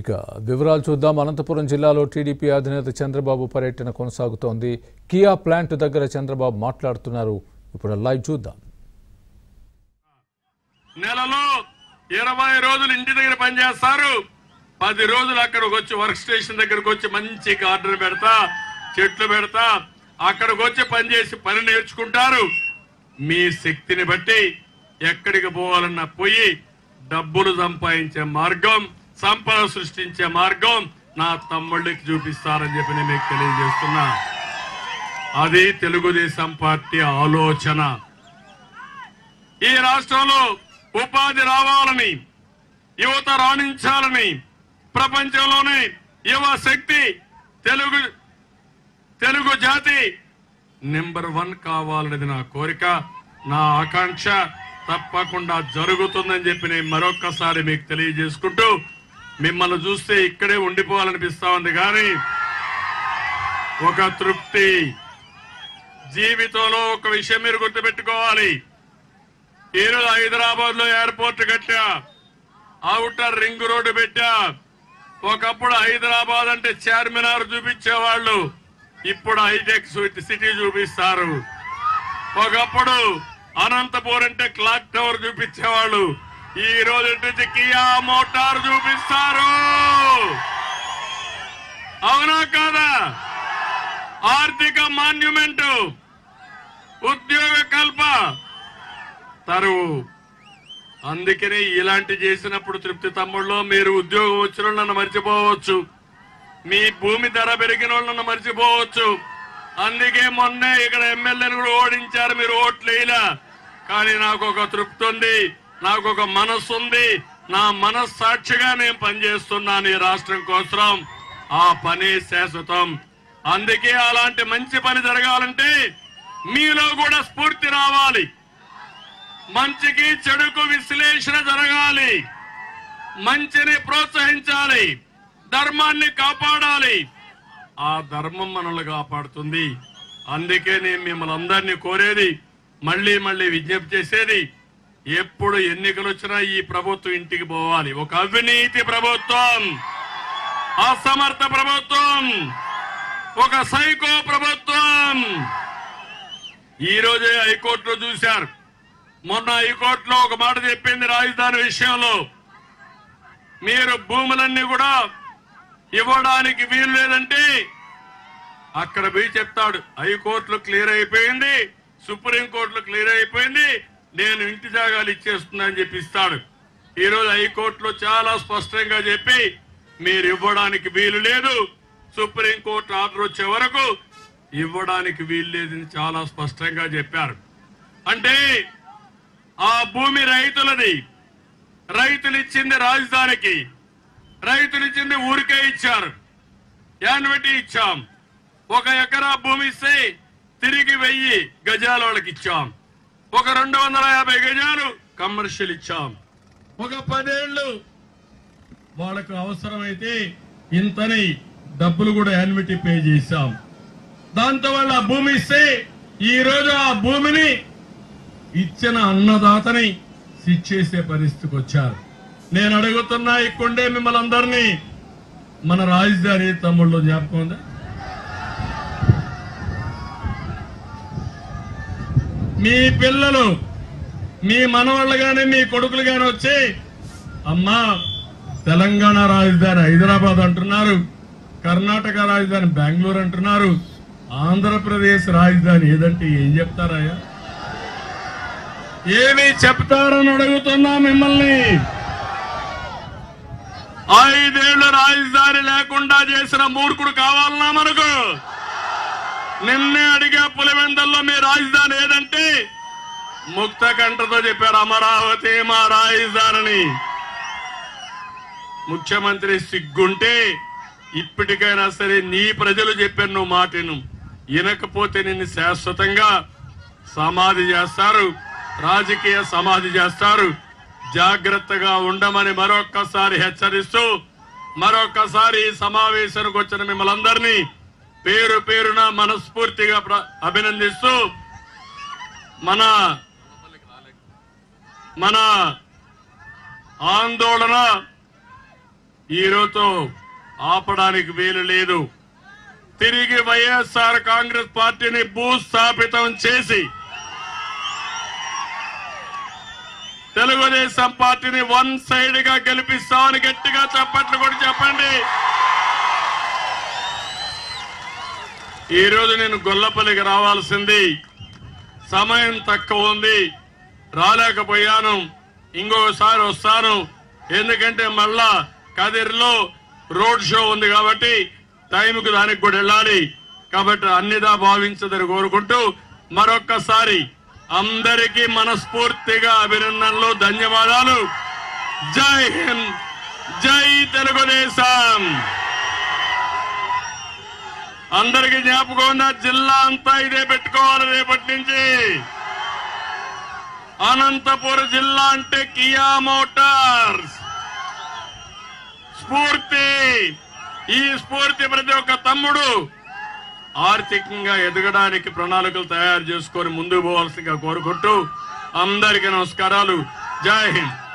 ఇక వివరాలు చూద్దాం. అనంతపురం జిల్లాలో టీడీపీ అధినేత చంద్రబాబు పర్యటన కొనసాగుతోంది. కియా ప్లాంట్ దగ్గర చంద్రబాబు మాట్లాడుతున్నారు. ఇప్పుడు లైవ్ చూద్దాం. నెలలో 20 రోజులు ఇంటి దగ్గర పని చేస్తారు, 10 రోజులు అక్కడికి వచ్చి వర్క్ స్టేషన్ దగ్గరికి వచ్చి మంచి గార్డెన్ పెడతా, చెట్లు పెడతా, అక్కడికి వచ్చి పని చేసి పని నేర్చుకుంటారు. మీ శక్తిని బట్టి ఎక్కడికి పోవాలన్నా పోయి డబ్బులు సంపాదించే మార్గం, సంపద సృష్టించే మార్గం నా తమ్ముళ్ళకి చూపిస్తారని చెప్పి నేను మీకు తెలియజేస్తున్నా. అది తెలుగుదేశం పార్టీ ఆలోచన. ఈ రాష్ట్రంలో ఉపాధి రావాలని, యువత రాణించాలని, ప్రపంచంలోనే యువ శక్తి తెలుగు జాతి #1 కావాలనేది నా కోరిక, నా ఆకాంక్ష. తప్పకుండా జరుగుతుందని చెప్పి నేను మరొక్కసారి మీకు తెలియజేసుకుంటూ, మిమ్మల్ని చూస్తే ఇక్కడే ఉండిపోవాలనిపిస్తా ఉంది. కానీ ఒక తృప్తి జీవితంలో ఒక విషయం మీరు గుర్తుపెట్టుకోవాలి. ఈరోజు హైదరాబాద్ లో ఎయిర్పోర్ట్ కట్టా, అవుటర్ రింగ్ రోడ్డు పెట్టా. ఒకప్పుడు హైదరాబాద్ అంటే చార్మినార్ చూపించేవాళ్ళు, ఇప్పుడు హైటెక్ సిటీ చూపిస్తారు. ఒకప్పుడు అనంతపూర్ అంటే క్లాక్ టవర్ చూపించేవాళ్ళు, ఈ రోజు నుంచి కియా మోటార్ చూపిస్తారు. అవునా కాదా? ఆర్థిక మాన్యుమెంట్, ఉద్యోగ కల్ప తరువు. అందుకనే ఇలాంటి చేసినప్పుడు తృప్తి తమ్ముళ్ళు, మీరు ఉద్యోగం వచ్చిన నన్ను మర్చిపోవచ్చు, మీ భూమి ధర పెరిగిన వాళ్ళు నన్ను మర్చిపోవచ్చు. అందుకే మొన్నే ఇక్కడ ఎమ్మెల్యేని కూడా ఓడించారు, మీరు ఓట్లేలా. కానీ నాకు ఒక తృప్తి ఉంది, నాకు ఒక మనస్సు ఉంది. నా మనస్సాక్షిగా నేను పనిచేస్తున్నాను ఈ రాష్ట్రం కోసం. ఆ పని శాశ్వతం. అందుకే అలాంటి మంచి పని జరగాలంటే మీలో కూడా స్ఫూర్తి రావాలి, మంచికి చెడుకు విశ్లేషణ జరగాలి, మంచిని ప్రోత్సహించాలి, ధర్మాన్ని కాపాడాలి. ఆ ధర్మం మనల్ని కాపాడుతుంది. అందుకే నేను మిమ్మల్ని అందరినీ కోరేది, మళ్లీ మళ్లీ విజ్ఞప్తి చేసేది, ఎప్పుడు ఎన్నికలు వచ్చినా ఈ ప్రభుత్వం ఇంటికి పోవాలి. ఒక అవినీతి ప్రభుత్వం, అసమర్థ ప్రభుత్వం, ఒక సైకో ప్రభుత్వం. ఈరోజే హైకోర్టులో చూశారు. మొన్న హైకోర్టులో ఒక మాట చెప్పింది, రాజధాని విషయంలో మీరు భూములన్నీ కూడా ఇవ్వడానికి వీలు లేదంటే అక్కడ పోయి చెప్తాడు. హైకోర్టులో క్లియర్ అయిపోయింది, సుప్రీంకోర్టులో క్లియర్ అయిపోయింది, నేను ఇంటి జాగాలు ఇచ్చేస్తున్నా అని చెప్పిస్తాడు. ఈరోజు హైకోర్టులో చాలా స్పష్టంగా చెప్పి మీరు ఇవ్వడానికి వీలు లేదు, సుప్రీంకోర్టు ఆర్డర్ వచ్చే వరకు ఇవ్వడానికి వీలు లేదని చాలా స్పష్టంగా చెప్పారు. అంటే ఆ భూమి రైతులది, రైతులు ఇచ్చింది రాజధానికి, రైతులు ఇచ్చింది ఊరికే ఇచ్చారు, యాన్వెటీ ఇచ్చాం. 1 ఎకరా భూమి ఇస్తే తిరిగి 1000 గజాల వాళ్ళకి ఇచ్చాం, ఒక 250 గజాలు కమర్షియల్ ఇచ్చాం, ఒక 10 ఏళ్లు వాళ్ళకు అవసరమైతే ఇంతని డబ్బులు కూడా యాన్విటీ పే చేశాం. దాంతో వాళ్ళు ఆ భూమి ఇస్తే ఈ రోజు ఆ భూమిని ఇచ్చిన అన్నదాతని శిక్షేసే పరిస్థితికి వచ్చారు. నేను అడుగుతున్నా ఇక్కడే మిమ్మల్ని అందరినీ, మన రాజధాని తమ్ముళ్ళు జ్ఞాపకం ఉందా? మీ పిల్లలు, మీ మనవాళ్ళు కానీ మీ కొడుకులు కానీ వచ్చి అమ్మా తెలంగాణ రాజధాని హైదరాబాద్ అంటున్నారు, కర్ణాటక రాజధాని బెంగళూరు అంటున్నారు, ఆంధ్రప్రదేశ్ రాజధాని ఏదంటే ఏం చెప్తారయ్యా? ఏమి చెప్తారని అడుగుతున్నా మిమ్మల్ని. 5 ఏళ్లు రాజధాని లేకుండా చేసిన మూర్ఖుడు కావాలన్నా మనకు. నిన్నే అడిగే పులివెందల్లో మీ రాజధాని ఏదంటే ముక్త కంఠతో చెప్పారు అమరావతి మా రాజధానిని. ముఖ్యమంత్రి సిగ్గుంటే ఇప్పటికైనా సరే నీ ప్రజలు చెప్పాను, నువ్వు మాటను వినకపోతే నిన్ను శాశ్వతంగా సమాధి చేస్తారు, రాజకీయ సమాధి చేస్తారు. జాగ్రత్తగా ఉండమని మరొక్కసారి హెచ్చరిస్తూ, మరొక్కసారి సమావేశానికి వచ్చిన మిమ్మల్ని అందరినీ పేరు పేరున మనస్ఫూర్తిగా అభినందిస్తూ, మన మన ఆందోళన ఆపడానికి వీలు లేదు తిరిగి వైఎస్ఆర్ కాంగ్రెస్ పార్టీని భూస్థాపితం చేసి తెలుగుదేశం పార్టీని వన్ సైడ్ గా గెలిపిస్తామని గట్టిగా చప్పట్లు కొట్టి చెప్పండి ఈ రోజు నేను గొల్లపల్లికి రావాల్సింది సమయం తక్కువ ఉంది రాలేకపోయాను ఇంకోసారి వస్తాను ఎందుకంటే మళ్ళా కదిర్లో రోడ్ షో ఉంది కాబట్టి టైంకు దానికి కూడా వెళ్ళాలి కాబట్టి అన్నిదా భావించదని కోరుకుంటూ మరొక్కసారి అందరికీ మనస్ఫూర్తిగా అభినందనలు ధన్యవాదాలు జై హింద్ జై తెలుగుదేశం అందరికీ జ్ఞాపకం ఉన్న జిల్లా అంతా ఇదే పెట్టుకోవాలి రేపటి నుంచి అనంతపురం జిల్లా అంటే కియా మోటార్స్ స్ఫూర్తి ఈ స్ఫూర్తి ప్రతి ఒక్క తమ్ముడు ఆర్థికంగా ఎదగడానికి ప్రణాళికలు తయారు చేసుకొని ముందుకు పోవాల్సిగా కోరుకుంటూ అందరికీ నమస్కారాలు జై హింద్